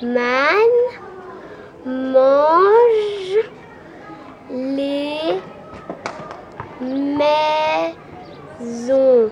Man mange les maisons.